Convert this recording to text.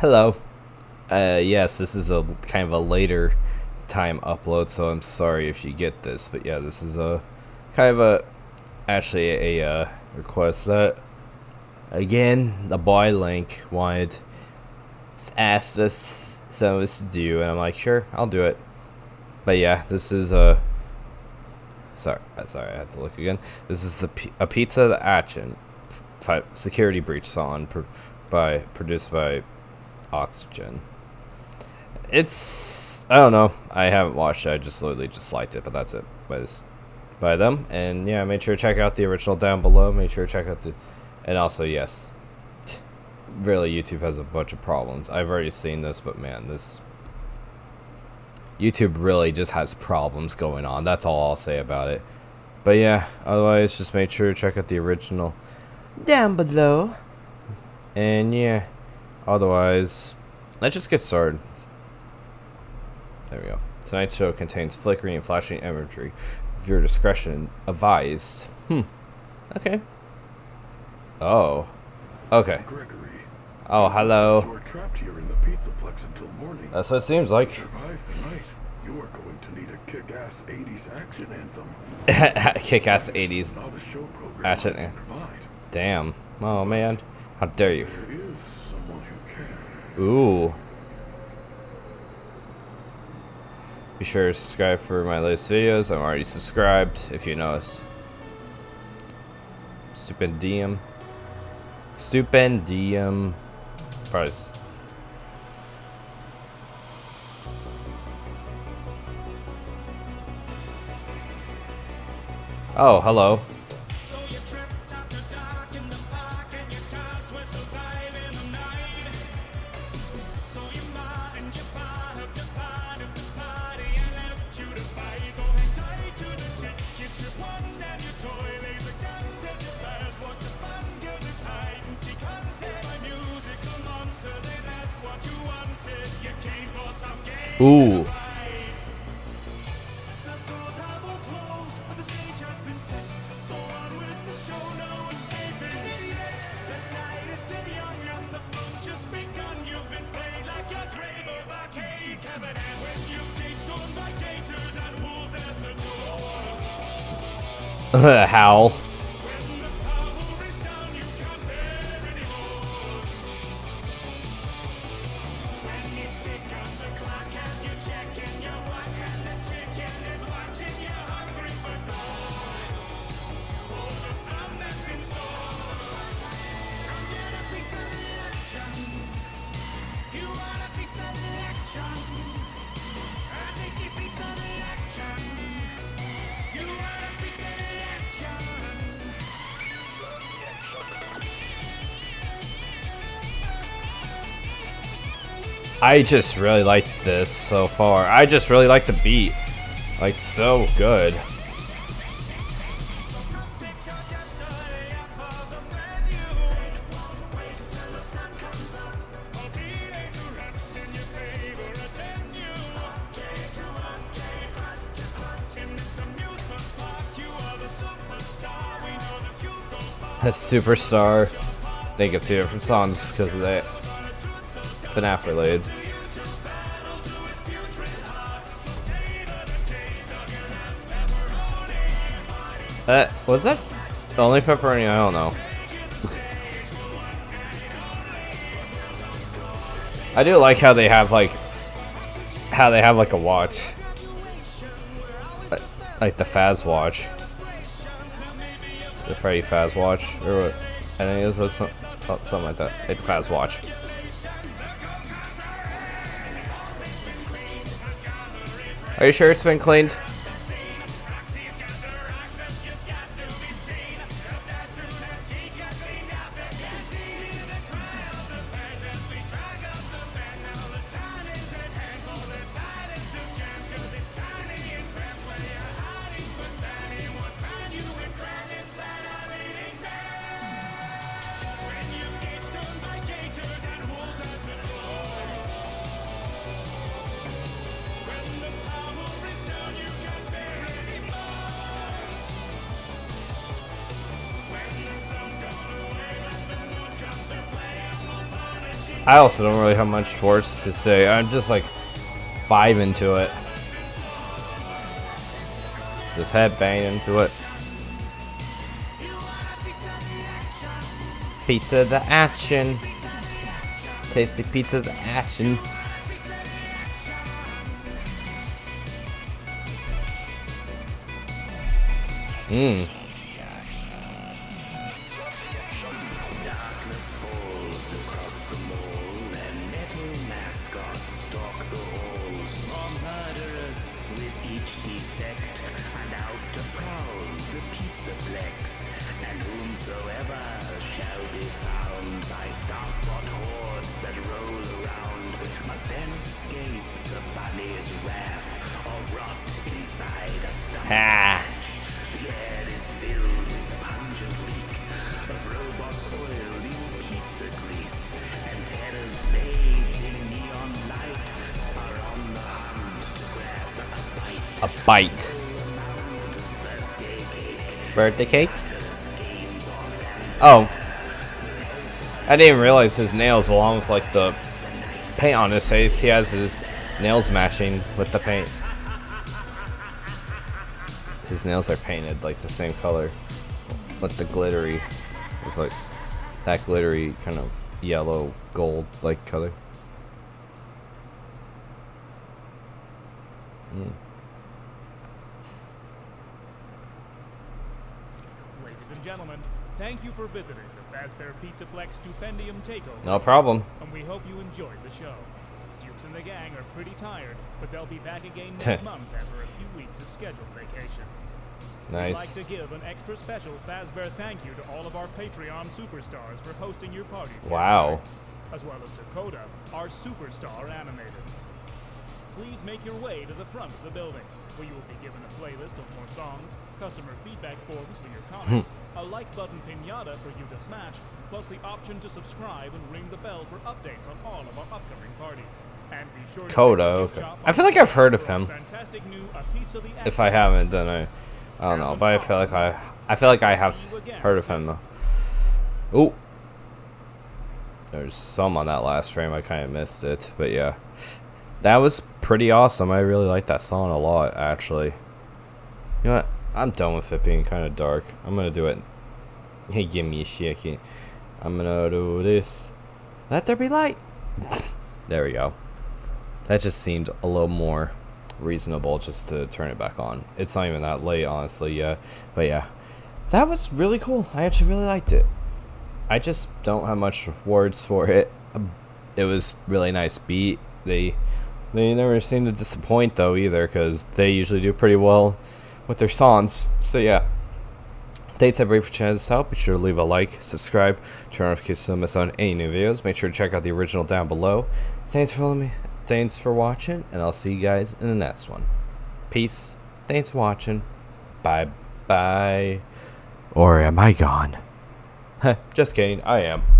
Hello. Yes, this is a kind of a later time upload, so I'm sorry if you get this, but yeah, this is a kind of a actually a request that again the boy Link wanted, asked us some of us to do, and I'm like, sure, I'll do it. But yeah, this is a sorry, I had to look again. This is a pizza that action Security Breach song produced by Oxygen. It's, I don't know, I haven't watched it, I just literally just liked it, but that's it. But it's by them, and yeah, make sure to check out the original down below. Make sure to check out the, and also yes, really YouTube has a bunch of problems. I've already seen this, but man, this YouTube really just has problems going on. That's all I'll say about it. But yeah, otherwise just make sure to check out the original down below. And yeah, otherwise let's just get started. There we go. Tonight's show contains flickering and flashing imagery. Your discretion advised. Okay. Oh. Okay. Gregory. Oh, hello. You are trapped here in the Pizza Plex until morning. That's what it seems like. To survive the night, you are going to need a kick-ass 80s action anthem. Kick-ass 80s action anthem. Damn. Oh man. How dare you? There is someone who can. Ooh. Be sure to subscribe for my latest videos. I'm already subscribed, if you noticed. Stupendium. Stupendium. Price. Oh, hello. Ooh. Howl. I just really like this so far. I just really like the beat. Like, so good. A superstar. Think of two different songs because of that. FNAF related. Was that the only pepperoni? I don't know. I do like how they have like a watch, like the Faz watch, the Freddy Faz watch, or what? I think it was something like that. Like Faz watch. Are you sure it's been cleaned? I also don't really have much force to say. I'm just like five into it. Just head bang into it. Pizza the action. Tasty pizza the action. Mmm. A bite. Birthday cake? Oh. I didn't realize his nails, along with like the paint on his face, he has his nails matching with the paint. His nails are painted like the same color. Like the glittery. It's like that glittery kind of yellow gold like color. Mm. Gentlemen, thank you for visiting the Fazbear Pizza Plex Stupendium Takeover. No problem. And we hope you enjoyed the show. Stoops and the gang are pretty tired, but they'll be back again next month after a few weeks of scheduled vacation. Nice. We'd like to give an extra special Fazbear thank you to all of our Patreon superstars for hosting your parties. Wow. As well as Dakota, our superstar animator. Please make your way to the front of the building, where you will be given a playlist of more songs, customer feedback forms for your comments, a like button pinata for you to smash, plus the option to subscribe and ring the bell for updates on all of our upcoming parties. And be sure Coda, okay. I feel like I've heard of him. If I haven't, then I don't know, but I feel like I have heard of him. Ooh. There's some on that last frame, I kind of missed it, but yeah. That was pretty awesome. I really like that song a lot, actually. You know what? I'm done with it being kind of dark. I'm gonna do it. Hey, give me a shaking. I'm gonna do this. Let there be light. There we go. That just seemed a little more reasonable just to turn it back on. It's not even that late, honestly, yet. But yeah, that was really cool. I actually really liked it. I just don't have much words for it. It was really nice beat. They never seem to disappoint though either, because they usually do pretty well with their songs. So yeah, thanks everybody for checking this out. Be sure to leave a like, subscribe, turn on notifications to miss on any new videos. Make sure to check out the original down below. Thanks for following me. Thanks for watching, and I'll see you guys in the next one. Peace. Thanks for watching. Bye bye. Or am I gone? Just kidding. I am.